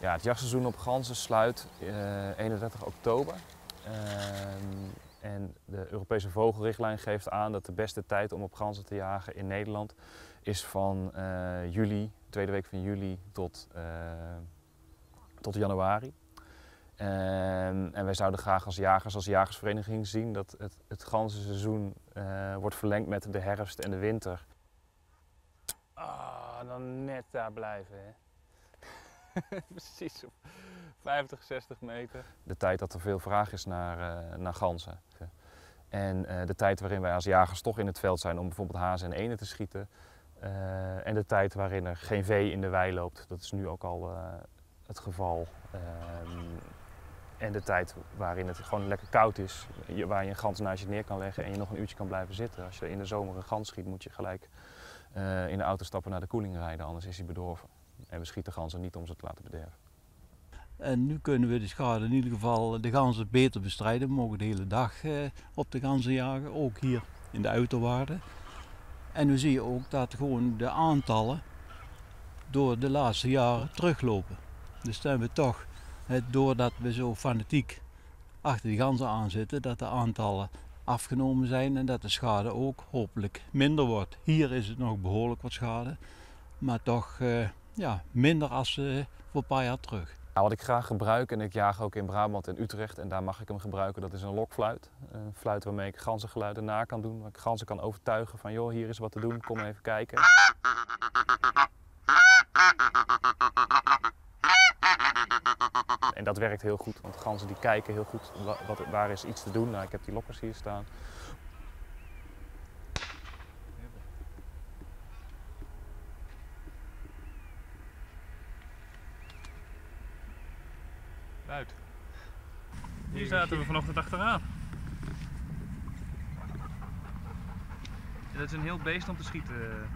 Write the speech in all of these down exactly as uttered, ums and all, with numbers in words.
Ja, het jachtseizoen op ganzen sluit uh, eenendertig oktober. Uh, en de Europese vogelrichtlijn geeft aan dat de beste tijd om op ganzen te jagen in Nederland is van uh, juli, tweede week van juli tot, uh, tot januari. Uh, en wij zouden graag als jagers, als jagersvereniging zien dat het, het ganzenseizoen uh, wordt verlengd met de herfst en de winter. Ah, oh, dan net daar blijven, hè? Precies op vijftig, zestig meter. De tijd dat er veel vraag is naar, uh, naar ganzen. En uh, de tijd waarin wij als jagers toch in het veld zijn om bijvoorbeeld hazen en eenden te schieten. Uh, en de tijd waarin er geen vee in de wei loopt, dat is nu ook al uh, het geval. Uh, en de tijd waarin het gewoon lekker koud is, waar je een gans naast je neer kan leggen en je nog een uurtje kan blijven zitten. Als je in de zomer een gans schiet, moet je gelijk uh, in de auto stappen naar de koeling rijden, anders is hij bedorven. En we schieten ganzen niet om ze te laten bederven. En nu kunnen we de schade in ieder geval de ganzen beter bestrijden. We mogen de hele dag eh, op de ganzen jagen, ook hier in de uiterwaarden. En we zien ook dat gewoon de aantallen door de laatste jaren teruglopen. Dus zijn we toch, eh, doordat we zo fanatiek achter die ganzen aanzitten, dat de aantallen afgenomen zijn en dat de schade ook hopelijk minder wordt. Hier is het nog behoorlijk wat schade, maar toch... Eh, Ja, minder als uh, voor een paar jaar terug. Ja, wat ik graag gebruik, en ik jaag ook in Brabant en Utrecht en daar mag ik hem gebruiken, dat is een lokfluit. Een fluit waarmee ik ganzengeluiden na kan doen, waar ik ganzen kan overtuigen van joh, hier is wat te doen, kom even kijken. En dat werkt heel goed, want ganzen die kijken heel goed wat, waar is iets te doen. Nou, ik heb die lokkers hier staan. Uit. Hier zaten we vanochtend achteraan. En dat is een heel beest om te schieten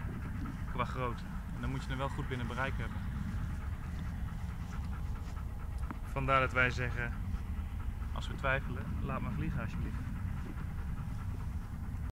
qua grootte. En dan moet je hem wel goed binnen bereik hebben. Vandaar dat wij zeggen, als we twijfelen, laat maar vliegen alsjeblieft.